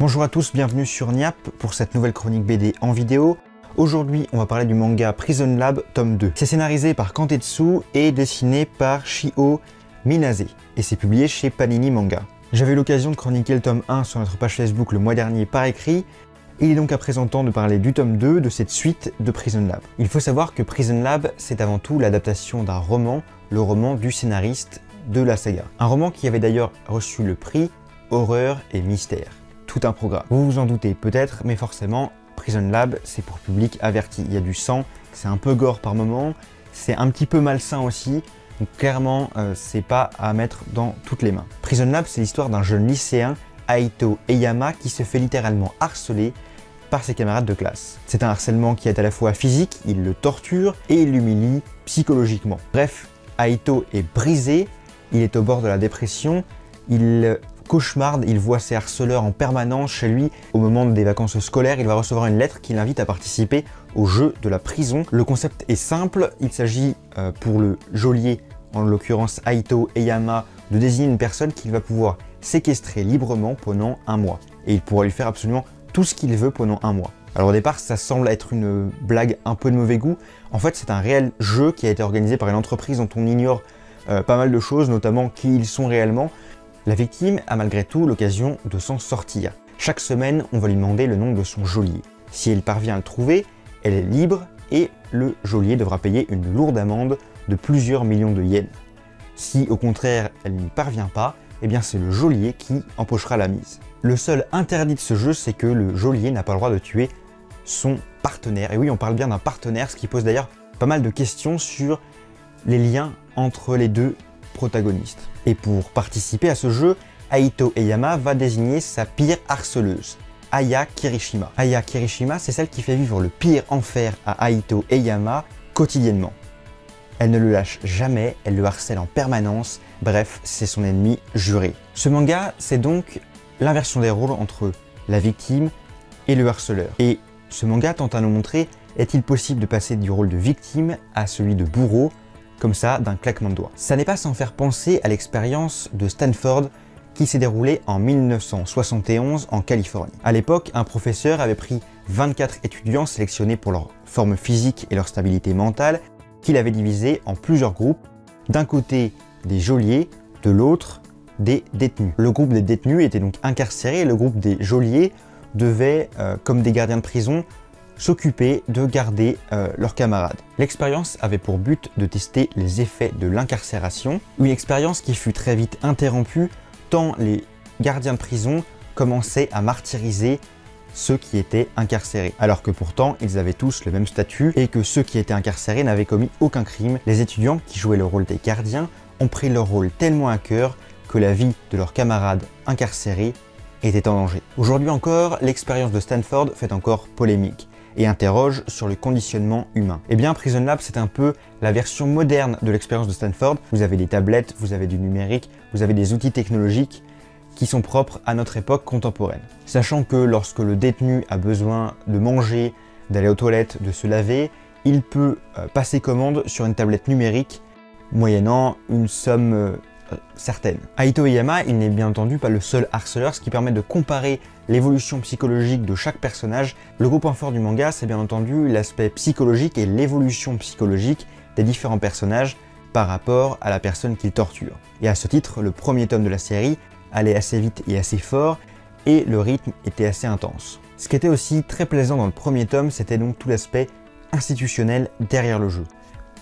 Bonjour à tous, bienvenue sur Niap pour cette nouvelle chronique BD en vidéo. Aujourd'hui, on va parler du manga Prison Lab, tome 2. C'est scénarisé par Kantetsu et dessiné par Shio Minase. Et c'est publié chez Panini Manga. J'avais eu l'occasion de chroniquer le tome 1 sur notre page Facebook le mois dernier par écrit. Il est donc à présent temps de parler du tome 2 de cette suite de Prison Lab. Il faut savoir que Prison Lab, c'est avant tout l'adaptation d'un roman, le roman du scénariste de la saga. Un roman qui avait d'ailleurs reçu le prix Horreur et Mystère. Tout un programme. Vous vous en doutez peut-être, mais forcément, Prison Lab, c'est pour public averti. Il y a du sang, c'est un peu gore par moment, c'est un petit peu malsain aussi, donc clairement, c'est pas à mettre dans toutes les mains. Prison Lab, c'est l'histoire d'un jeune lycéen, Aito Eiyama, qui se fait littéralement harceler par ses camarades de classe. C'est un harcèlement qui est à la fois physique, il le torture et il l'humilie psychologiquement. Bref, Aito est brisé, il est au bord de la dépression, il cauchemarde, il voit ses harceleurs en permanence chez lui. Au moment des vacances scolaires, il va recevoir une lettre qui l'invite à participer au jeu de la prison. Le concept est simple, il s'agit pour le geôlier, en l'occurrence Aito Eiyama, de désigner une personne qu'il va pouvoir séquestrer librement pendant un mois. Et il pourra lui faire absolument tout ce qu'il veut pendant un mois. Alors au départ, ça semble être une blague un peu de mauvais goût. En fait, c'est un réel jeu qui a été organisé par une entreprise dont on ignore pas mal de choses, notamment qui ils sont réellement. La victime a malgré tout l'occasion de s'en sortir. Chaque semaine, on va lui demander le nom de son geôlier. Si elle parvient à le trouver, elle est libre et le geôlier devra payer une lourde amende de plusieurs millions de yens. Si au contraire, elle n'y parvient pas, eh bien c'est le geôlier qui empochera la mise. Le seul interdit de ce jeu, c'est que le geôlier n'a pas le droit de tuer son partenaire. Et oui, on parle bien d'un partenaire, ce qui pose d'ailleurs pas mal de questions sur les liens entre les deux protagonistes. Et pour participer à ce jeu, Aito Eiyama va désigner sa pire harceleuse, Aya Kirishima. Aya Kirishima, c'est celle qui fait vivre le pire enfer à Aito Eiyama quotidiennement. Elle ne le lâche jamais, elle le harcèle en permanence, bref, c'est son ennemi juré. Ce manga, c'est donc l'inversion des rôles entre la victime et le harceleur. Et ce manga tente à nous montrer, est-il possible de passer du rôle de victime à celui de bourreau, comme ça, d'un claquement de doigts. Ça n'est pas sans faire penser à l'expérience de Stanford qui s'est déroulée en 1971 en Californie. À l'époque, un professeur avait pris 24 étudiants sélectionnés pour leur forme physique et leur stabilité mentale, qu'il avait divisés en plusieurs groupes, d'un côté des geôliers, de l'autre des détenus. Le groupe des détenus était donc incarcéré et le groupe des geôliers devait, comme des gardiens de prison, s'occuper de garder leurs camarades. L'expérience avait pour but de tester les effets de l'incarcération, une expérience qui fut très vite interrompue tant les gardiens de prison commençaient à martyriser ceux qui étaient incarcérés, alors que pourtant ils avaient tous le même statut et que ceux qui étaient incarcérés n'avaient commis aucun crime. Les étudiants qui jouaient le rôle des gardiens ont pris leur rôle tellement à cœur que la vie de leurs camarades incarcérés était en danger. Aujourd'hui encore, l'expérience de Stanford fait encore polémique et interroge sur le conditionnement humain. Eh bien, Prison Lab, c'est un peu la version moderne de l'expérience de Stanford. Vous avez des tablettes, vous avez du numérique, vous avez des outils technologiques qui sont propres à notre époque contemporaine. Sachant que lorsque le détenu a besoin de manger, d'aller aux toilettes, de se laver, il peut passer commande sur une tablette numérique, moyennant une somme certaine. Aito Eiyama, il n'est bien entendu pas le seul harceleur, ce qui permet de comparer l'évolution psychologique de chaque personnage. Le gros point fort du manga, c'est bien entendu l'aspect psychologique et l'évolution psychologique des différents personnages par rapport à la personne qu'ils torturent. Et à ce titre, le premier tome de la série allait assez vite et assez fort, et le rythme était assez intense. Ce qui était aussi très plaisant dans le premier tome, c'était donc tout l'aspect institutionnel derrière le jeu.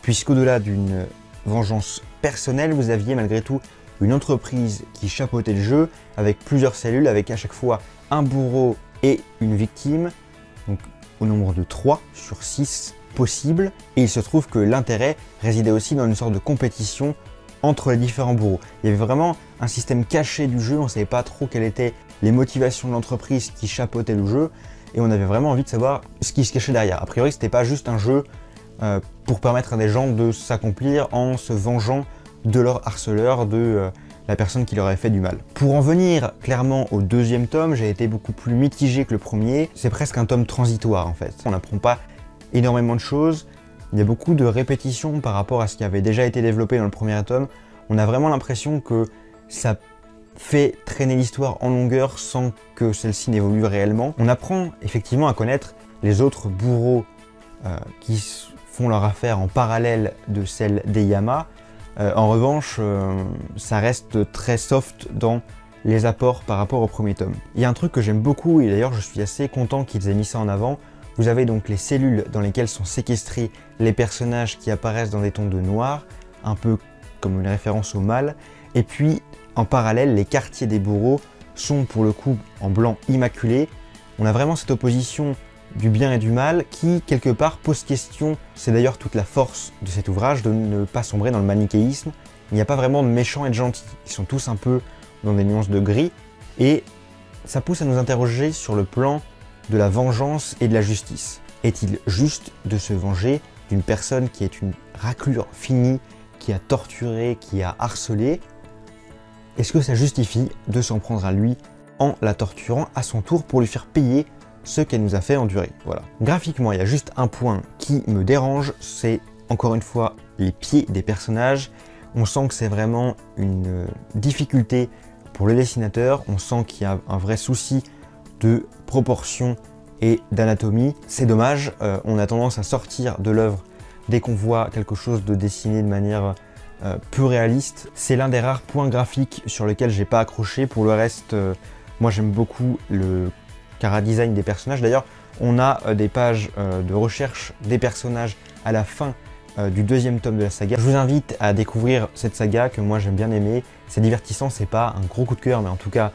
Puisqu'au-delà d'une vengeance personnelle, vous aviez malgré tout une entreprise qui chapeautait le jeu avec plusieurs cellules, avec à chaque fois un bourreau et une victime, donc au nombre de 3 sur 6 possibles. Et il se trouve que l'intérêt résidait aussi dans une sorte de compétition entre les différents bourreaux. Il y avait vraiment un système caché du jeu, on ne savait pas trop quelles étaient les motivations de l'entreprise qui chapeautait le jeu, et on avait vraiment envie de savoir ce qui se cachait derrière. A priori, c'était pas juste un jeu pour permettre à des gens de s'accomplir en se vengeant de leur harceleur, de la personne qui leur avait fait du mal. Pour en venir clairement au deuxième tome, j'ai été beaucoup plus mitigé que le premier. C'est presque un tome transitoire en fait. On n'apprend pas énormément de choses. Il y a beaucoup de répétitions par rapport à ce qui avait déjà été développé dans le premier tome. On a vraiment l'impression que ça fait traîner l'histoire en longueur sans que celle-ci n'évolue réellement. On apprend effectivement à connaître les autres bourreaux qui font leur affaire en parallèle de celle d'Eiyama. En revanche, ça reste très soft dans les apports par rapport au premier tome. Il y a un truc que j'aime beaucoup, et d'ailleurs je suis assez content qu'ils aient mis ça en avant. Vous avez donc les cellules dans lesquelles sont séquestrés les personnages qui apparaissent dans des tons de noir, un peu comme une référence au mal, et puis en parallèle, les quartiers des bourreaux sont pour le coup en blanc immaculé. On a vraiment cette opposition du bien et du mal qui, quelque part, pose question. C'est d'ailleurs toute la force de cet ouvrage de ne pas sombrer dans le manichéisme. Il n'y a pas vraiment de méchants et de gentils. Ils sont tous un peu dans des nuances de gris. Et ça pousse à nous interroger sur le plan de la vengeance et de la justice. Est-il juste de se venger d'une personne qui est une raclure finie, qui a torturé, qui a harcelé ? Est-ce que ça justifie de s'en prendre à lui en la torturant à son tour pour lui faire payer ce qu'elle nous a fait endurer? Voilà. Graphiquement, il y a juste un point qui me dérange, c'est encore une fois les pieds des personnages. On sent que c'est vraiment une difficulté pour le dessinateur, on sent qu'il y a un vrai souci de proportion et d'anatomie. C'est dommage, on a tendance à sortir de l'œuvre dès qu'on voit quelque chose de dessiné de manière peu réaliste. C'est l'un des rares points graphiques sur lequel j'ai pas accroché. Pour le reste, moi j'aime beaucoup le chara-design des personnages. D'ailleurs, on a des pages de recherche des personnages à la fin du deuxième tome de la saga. Je vous invite à découvrir cette saga que moi j'aime bien aimer. C'est divertissant, c'est pas un gros coup de cœur, mais en tout cas,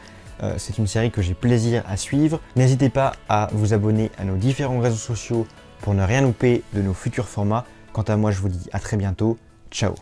c'est une série que j'ai plaisir à suivre. N'hésitez pas à vous abonner à nos différents réseaux sociaux pour ne rien louper de nos futurs formats. Quant à moi, je vous dis à très bientôt. Ciao!